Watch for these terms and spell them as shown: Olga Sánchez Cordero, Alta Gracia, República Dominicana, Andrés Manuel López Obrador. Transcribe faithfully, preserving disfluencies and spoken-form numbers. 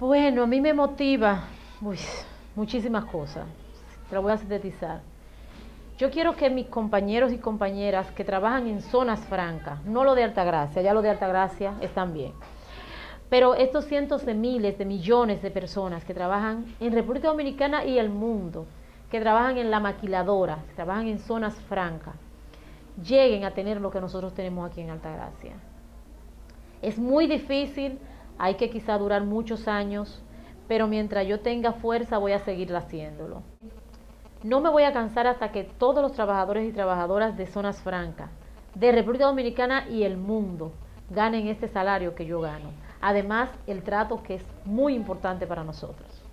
Bueno, a mí me motiva uy, muchísimas cosas, te lo voy a sintetizar. Yo quiero que mis compañeros y compañeras que trabajan en zonas francas, no lo de Alta Gracia, ya lo de Alta Gracia están bien, pero estos cientos de miles, de millones de personas que trabajan en República Dominicana y el mundo, que trabajan en la maquiladora, que trabajan en zonas francas, lleguen a tener lo que nosotros tenemos aquí en Alta Gracia. Es muy difícil, hay que quizá durar muchos años, pero mientras yo tenga fuerza voy a seguir haciéndolo. No me voy a cansar hasta que todos los trabajadores y trabajadoras de zonas francas, de República Dominicana y el mundo, ganen este salario que yo gano. Además, el trato que es muy importante para nosotros.